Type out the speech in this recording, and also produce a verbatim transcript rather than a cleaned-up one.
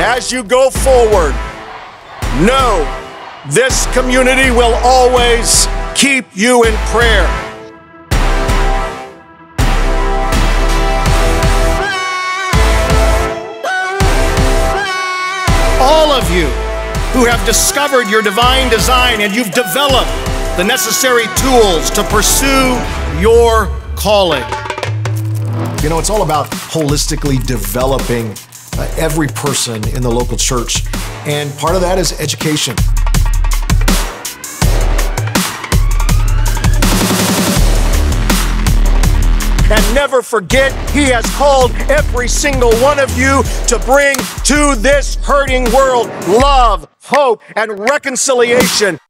And as you go forward, know this community will always keep you in prayer. All of you who have discovered your divine design and you've developed the necessary tools to pursue your calling. You know, it's all about holistically developing uh, every person in the local church, and part of that is education. And never forget, He has called every single one of you to bring to this hurting world love, hope, and reconciliation.